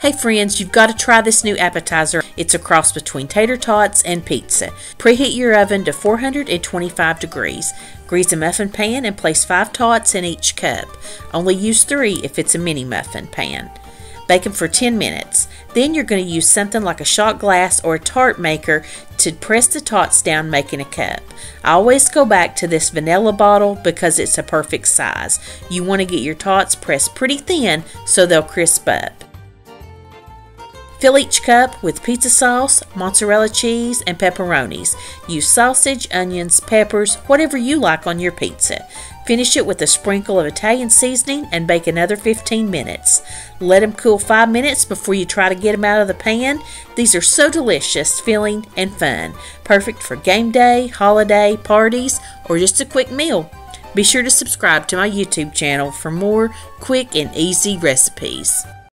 Hey friends, you've got to try this new appetizer. It's a cross between tater tots and pizza. Preheat your oven to 425 degrees. Grease a muffin pan and place 5 tots in each cup. Only use 3 if it's a mini muffin pan. Bake them for 10 minutes. Then you're going to use something like a shot glass or a tart maker to press the tots down, making a cup. I always go back to this vanilla bottle because it's a perfect size. You want to get your tots pressed pretty thin so they'll crisp up. Fill each cup with pizza sauce, mozzarella cheese, and pepperonis. Use sausage, onions, peppers, whatever you like on your pizza. Finish it with a sprinkle of Italian seasoning and bake another 15 minutes. Let them cool 5 minutes before you try to get them out of the pan. These are so delicious, filling, and fun. Perfect for game day, holiday, parties, or just a quick meal. Be sure to subscribe to my YouTube channel for more quick and easy recipes.